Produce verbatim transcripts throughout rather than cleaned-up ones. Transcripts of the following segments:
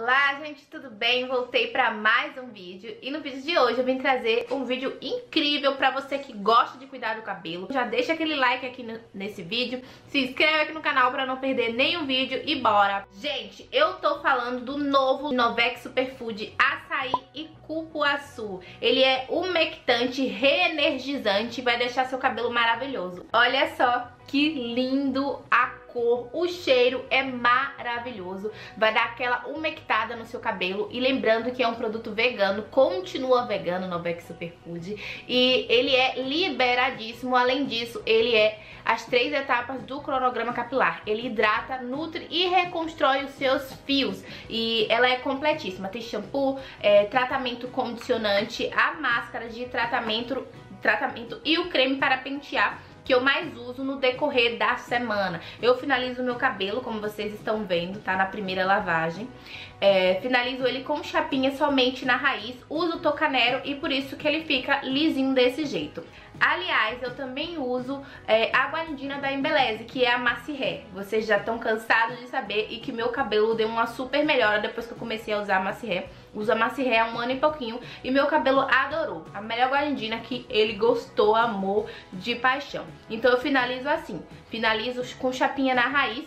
Olá gente, tudo bem? Voltei para mais um vídeo e no vídeo de hoje eu vim trazer um vídeo incrível para você que gosta de cuidar do cabelo. Já deixa aquele like aqui no, nesse vídeo, se inscreve aqui no canal para não perder nenhum vídeo e bora! Gente, eu tô falando do novo Novex Superfood Açaí e Cupuaçu. Ele é umectante, reenergizante, vai deixar seu cabelo maravilhoso. Olha só que lindo a cor, o cheiro é maravilhoso, vai dar aquela umectada no seu cabelo. E lembrando que é um produto vegano, continua vegano, Novex Superfood, e ele é liberadíssimo. Além disso, ele é as três etapas do cronograma capilar. Ele hidrata, nutre e reconstrói os seus fios, e ela é completíssima, tem shampoo, é, tratamento condicionante, a máscara de tratamento, tratamento e o creme para pentear, que eu mais uso no decorrer da semana. Eu finalizo o meu cabelo, como vocês estão vendo, tá? Na primeira lavagem. É, finalizo ele com chapinha somente na raiz, uso tocanero e por isso que ele fica lisinho desse jeito. Aliás, eu também uso é, a Guarindina da Embeleze, que é a Maciré. Vocês já estão cansados de saber e que meu cabelo deu uma super melhora depois que eu comecei a usar a Maciré. Uso a Maciré há um ano e pouquinho e meu cabelo adorou. A melhor Guarindina que ele gostou, amou de paixão. Então eu finalizo assim, finalizo com chapinha na raiz.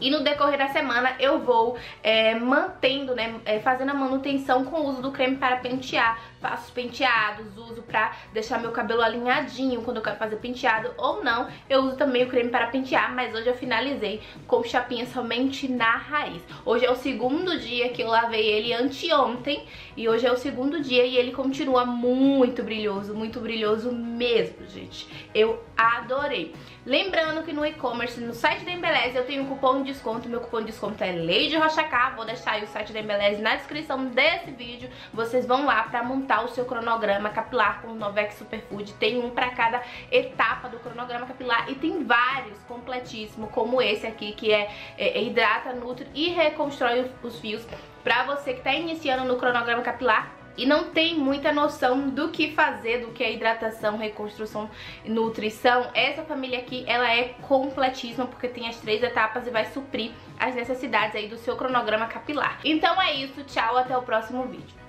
E no decorrer da semana eu vou é, mantendo, né, é, fazendo a manutenção com o uso do creme para pentear. Faço os penteados, uso pra deixar meu cabelo alinhadinho quando eu quero fazer penteado ou não. Eu uso também o creme para pentear, mas hoje eu finalizei com chapinha somente na raiz. Hoje é o segundo dia que eu lavei ele anteontem e hoje é o segundo dia e ele continua muito brilhoso, muito brilhoso mesmo, gente. Eu adorei. Lembrando que no e-commerce, no site da Embeleze, eu tenho um cupom de desconto. Meu cupom de desconto é Leide Rochacá. Vou deixar aí o site da Embeleze na descrição desse vídeo. Vocês vão lá pra montar o seu cronograma capilar com o Novex Superfood. Tem um pra cada etapa do cronograma capilar e tem vários completíssimos, como esse aqui, que é, é hidrata, nutre e reconstrói os fios. Pra você que tá iniciando no cronograma capilar e não tem muita noção do que fazer, do que é hidratação, reconstrução, nutrição, essa família aqui, ela é completíssima, porque tem as três etapas e vai suprir as necessidades aí do seu cronograma capilar. Então é isso, tchau, até o próximo vídeo.